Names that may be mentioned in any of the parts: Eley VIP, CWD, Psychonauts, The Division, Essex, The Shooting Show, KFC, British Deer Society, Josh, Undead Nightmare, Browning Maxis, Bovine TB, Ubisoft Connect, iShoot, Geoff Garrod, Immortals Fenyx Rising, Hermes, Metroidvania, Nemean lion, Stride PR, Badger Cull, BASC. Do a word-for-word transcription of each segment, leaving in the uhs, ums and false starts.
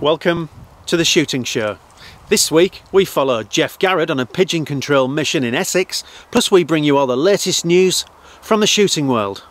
Welcome to The Shooting Show. This week we follow Geoff Garrod on a pigeon control mission in Essex, plus we bring you all the latest news from the shooting world.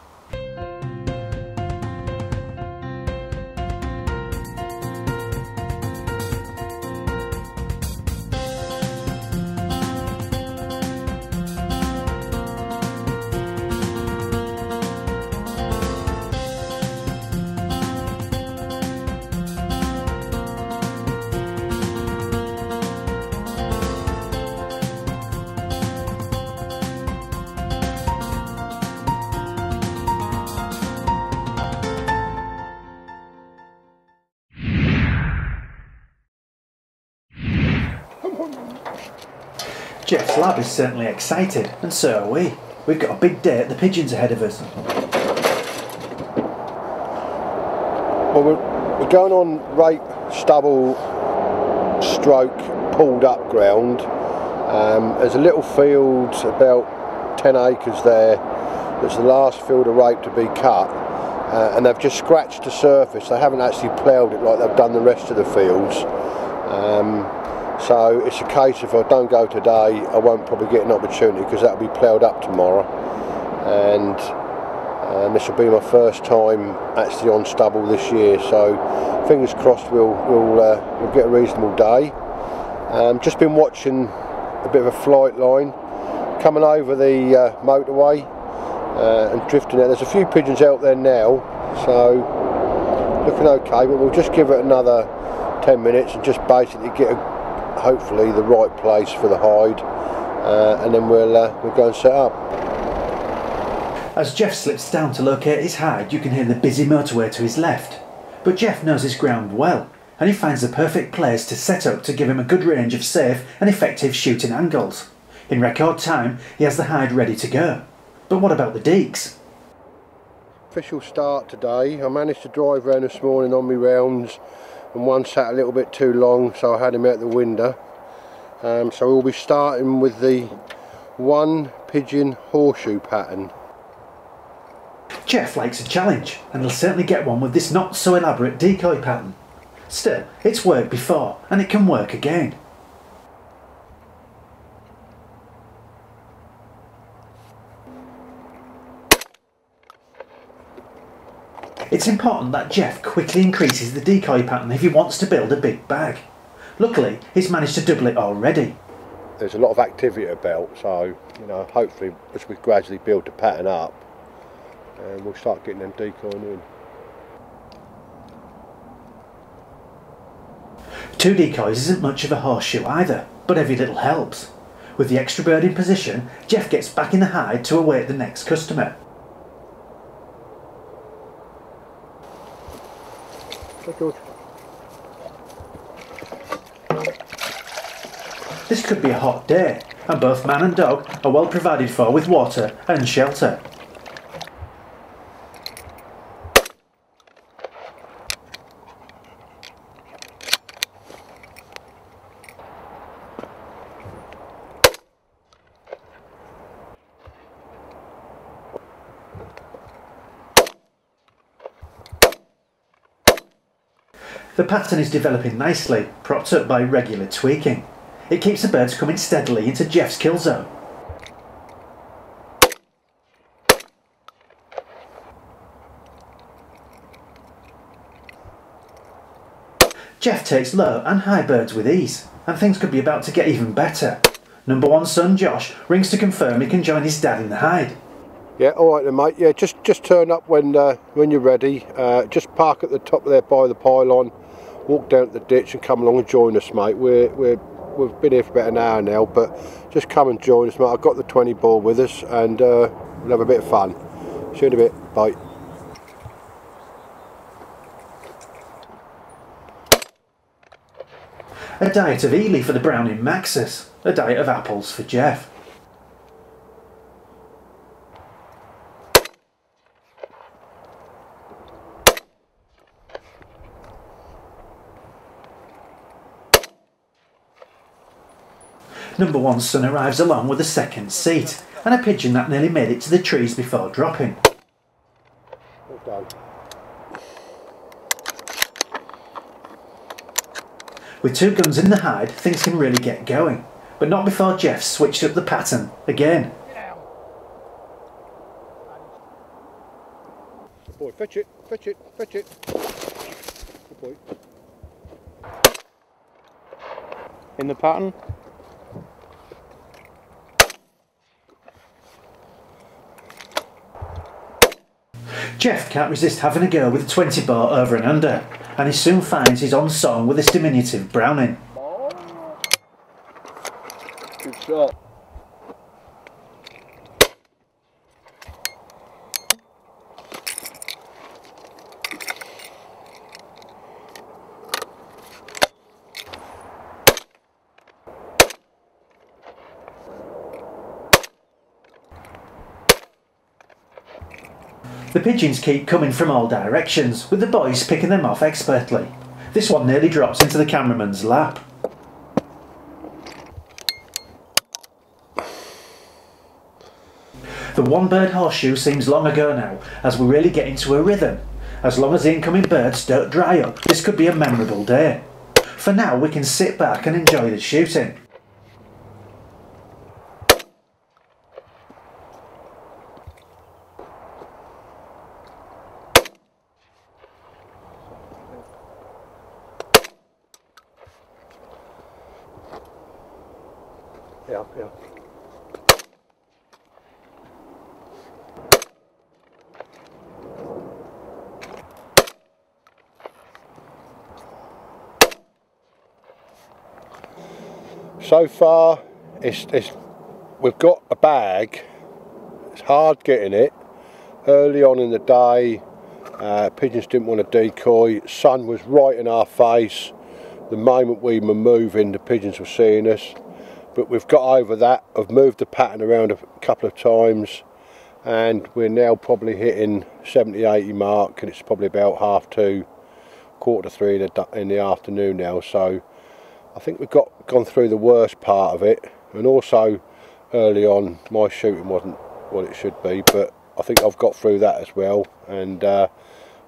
Geoff's lad is certainly excited, and so are we. We've got a big day at the pigeons ahead of us. Well, we're, we're going on right stubble stroke pulled up ground. Um, there's a little field about ten acres there that's the last field of rape to be cut, uh, and they've just scratched the surface. They haven't actually ploughed it like they've done the rest of the fields. Um, So it's a case if I don't go today, I won't probably get an opportunity because that'll be ploughed up tomorrow. And um, this will be my first time actually on stubble this year. So fingers crossed we'll we'll, uh, we'll get a reasonable day. Um, just been watching a bit of a flight line coming over the uh, motorway uh, and drifting out. There's a few pigeons out there now, so looking okay. But we'll just give it another ten minutes and just basically get a hopefully the right place for the hide, uh, and then we'll uh, we'll go and set up. As Geoff slips down to locate his hide, you can hear the busy motorway to his left, but Geoff knows his ground well and he finds the perfect place to set up to give him a good range of safe and effective shooting angles. In record time he has the hide ready to go. But what about the deeks? Official start today. I managed to drive around this morning on my rounds, and one sat a little bit too long, so I had him out the window. Um, so we'll be starting with the one pigeon horseshoe pattern. Geoff likes a challenge, and he'll certainly get one with this not so elaborate decoy pattern. Still, it's worked before and it can work again. It's important that Geoff quickly increases the decoy pattern if he wants to build a big bag. Luckily, he's managed to double it already. There's a lot of activity about, so you know, hopefully as we gradually build the pattern up, and we'll start getting them decoying in. Two decoys isn't much of a horseshoe either, but every little helps. With the extra bird in position, Geoff gets back in the hide to await the next customer. This could be a hot day, and both man and dog are well provided for with water and shelter. The pattern is developing nicely, propped up by regular tweaking. It keeps the birds coming steadily into Geoff's kill zone. Geoff takes low and high birds with ease, and things could be about to get even better. Number one son Josh rings to confirm he can join his dad in the hide. Yeah, all right then, mate. Yeah, just just turn up when uh, when you're ready. Uh, just park at the top there by the pylon. Walk down to the ditch and come along and join us, mate. We're, we're, we've been here for about an hour now, but just come and join us, mate. I've got the twenty ball with us, and uh, we'll have a bit of fun. See you in a bit. Bye. A diet of Eley for the Browning Maxis. A diet of apples for Geoff. Number one son arrives along with a second seat and a pigeon that nearly made it to the trees before dropping. With two guns in the hide, things can really get going, but not before Geoff switched up the pattern again. Good boy, fetch it, fetch it, fetch it. Good boy. In the pattern. Geoff can't resist having a go with a twenty bore over and under, and he soon finds he's on song with this diminutive Browning. Good shot. The pigeons keep coming from all directions, with the boys picking them off expertly. This one nearly drops into the cameraman's lap. The one-bird horseshoe seems long ago now, as we really get into a rhythm. As long as the incoming birds don't dry up, this could be a memorable day. For now, we can sit back and enjoy the shooting. Yeah, yeah. So far, it's, it's we've got a bag. It's hard getting it. Early on in the day, uh, pigeons didn't want to decoy. Sun was right in our face. The moment we were moving, the pigeons were seeing us. But we've got over that. I've moved the pattern around a couple of times, and we're now probably hitting seventy eighty mark, and it's probably about half two, quarter to three in the, in the afternoon now. So I think we've got gone through the worst part of it, and also early on my shooting wasn't what it should be, but I think I've got through that as well, and uh,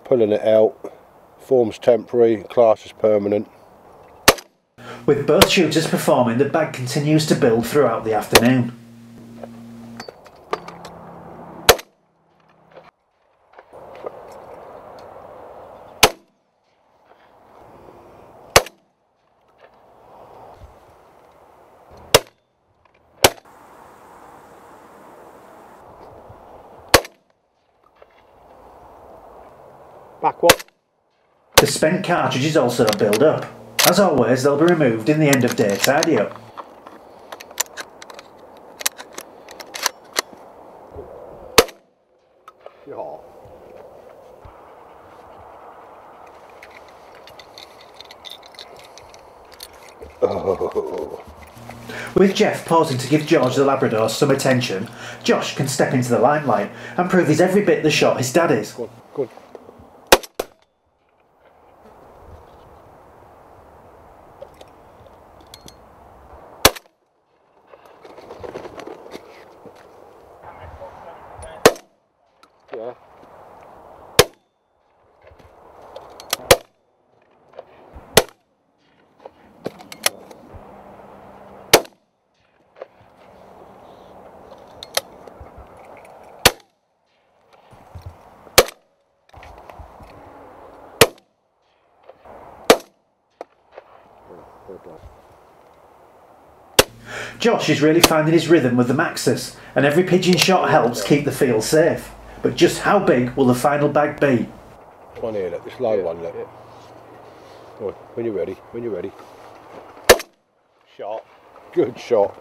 pulling it out. Form's temporary, class is permanent. With both shooters performing, the bag continues to build throughout the afternoon. Back one. The spent cartridges also build up. As always, they'll be removed in the end of day tidy up. Yeah. Oh. With Geoff pausing to give George the Labrador some attention, Josh can step into the limelight and prove he's every bit the shot his dad is. Good, good. Josh is really finding his rhythm with the Maxis, and every pigeon shot helps keep the field safe. But just how big will the final bag be? This one here, look, this low one, look. Oh, when you're ready, when you're ready. Shot. Good shot.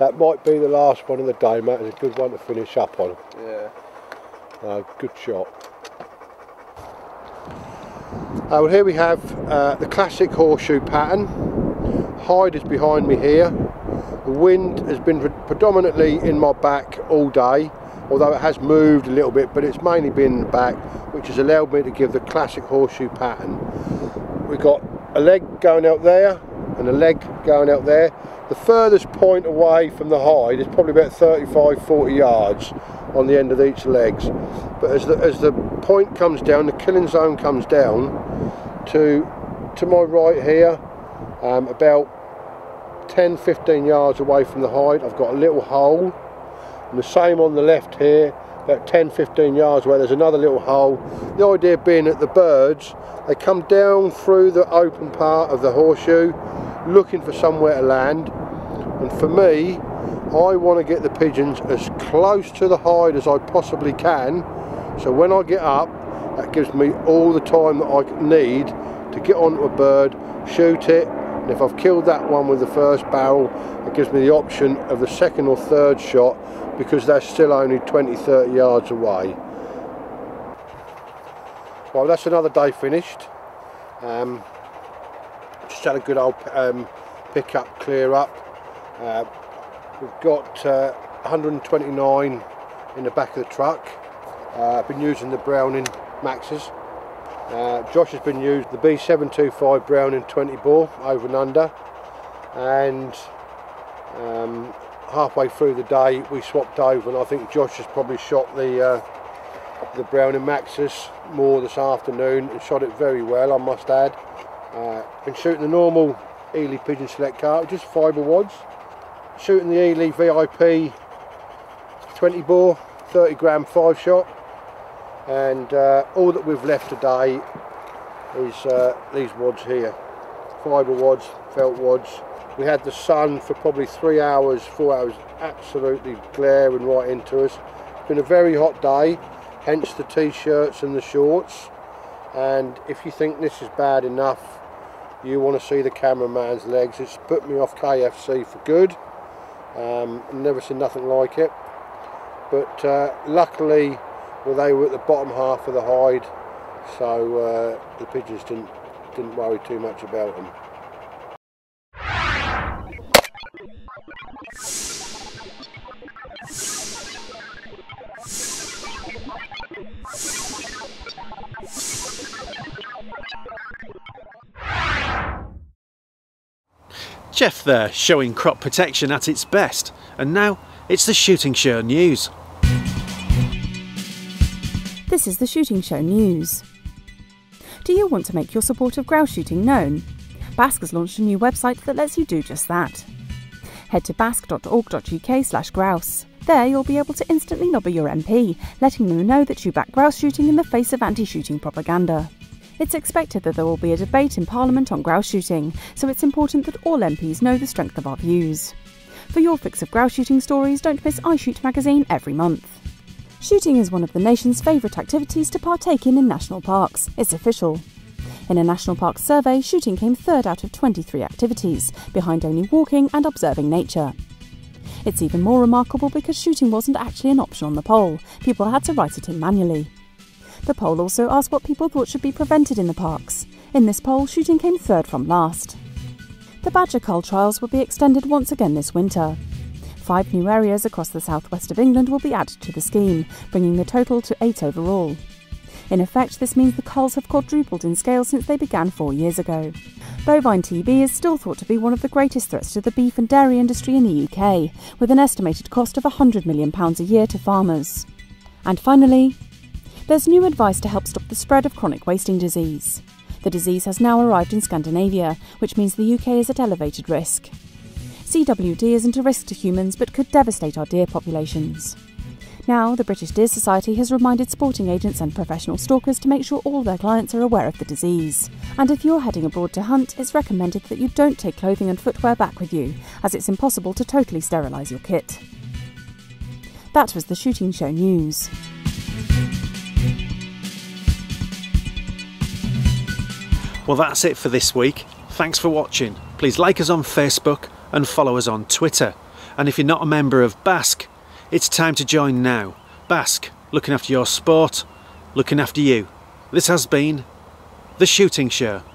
That might be the last one of the day, mate. It's a good one to finish up on. Yeah. Uh, good shot. Uh, well, here we have uh, the classic horseshoe pattern. Hide is behind me here. The wind has been predominantly in my back all day, although it has moved a little bit, but it's mainly been in the back, which has allowed me to give the classic horseshoe pattern. We've got a leg going out there and a leg going out there. The furthest point away from the hide is probably about thirty-five forty yards on the end of each legs, but as the, as the point comes down, the killing zone comes down to to my right here, Um, about ten fifteen yards away from the hide, I've got a little hole, and the same on the left here, about ten fifteen yards away, there's another little hole. The idea being that the birds, they come down through the open part of the horseshoe looking for somewhere to land, and for me, I want to get the pigeons as close to the hide as I possibly can, so when I get up, that gives me all the time that I need to get onto a bird, shoot it, and if I've killed that one with the first barrel, it gives me the option of the second or third shot, because they're still only twenty to thirty yards away. Well, that's another day finished. Um, just had a good old um, pick up, clear up. Uh, we've got uh, one hundred twenty-nine in the back of the truck. Uh, I've been using the Browning Maxes. Uh, Josh has been using the B seven twenty-five Browning twenty bore over and under, and um, halfway through the day we swapped over, and I think Josh has probably shot the uh, the Browning Maxes more this afternoon and shot it very well, I must add. Uh, been shooting the normal Eley Pigeon Select cartridges, fibre wads, shooting the Eley V I P twenty bore, thirty gram five shot. And uh, all that we've left today is uh, these wads here, fibre wads, felt wads. We had the sun for probably three hours, four hours, absolutely glaring right into us. It's been a very hot day, hence the t-shirts and the shorts. And if you think this is bad enough, you want to see the cameraman's legs. It's put me off K F C for good. Um, never seen nothing like it. But uh, luckily, well, they were at the bottom half of the hide, so uh, the pigeons didn't, didn't worry too much about them. Geoff there, showing crop protection at its best, and now it's the Shooting Show news. This is the Shooting Show news. Do you want to make your support of grouse shooting known? B A S C has launched a new website that lets you do just that. Head to basc dot org dot U K slash grouse. There you'll be able to instantly lobby your M P, letting them know that you back grouse shooting in the face of anti-shooting propaganda. It's expected that there will be a debate in Parliament on grouse shooting, so it's important that all M Ps know the strength of our views. For your fix of grouse shooting stories, don't miss iShoot magazine every month. Shooting is one of the nation's favourite activities to partake in in national parks. It's official. In a national park survey, shooting came third out of twenty-three activities, behind only walking and observing nature. It's even more remarkable because shooting wasn't actually an option on the poll. People had to write it in manually. The poll also asked what people thought should be prevented in the parks. In this poll, shooting came third from last. The Badger Cull trials will be extended once again this winter. Five new areas across the southwest of England will be added to the scheme, bringing the total to eight overall. In effect, this means the culls have quadrupled in scale since they began four years ago. Bovine T B is still thought to be one of the greatest threats to the beef and dairy industry in the U K, with an estimated cost of one hundred million pounds a year to farmers. And finally, there's new advice to help stop the spread of chronic wasting disease. The disease has now arrived in Scandinavia, which means the U K is at elevated risk. C W D isn't a risk to humans but could devastate our deer populations. Now, the British Deer Society has reminded sporting agents and professional stalkers to make sure all their clients are aware of the disease. And if you're heading abroad to hunt, it's recommended that you don't take clothing and footwear back with you, as it's impossible to totally sterilise your kit. That was the Shooting Show news. Well, that's it for this week. Thanks for watching. Please like us on Facebook and follow us on Twitter. And if you're not a member of B A S C, it's time to join now. B A S C, looking after your sport, looking after you. This has been The Shooting Show.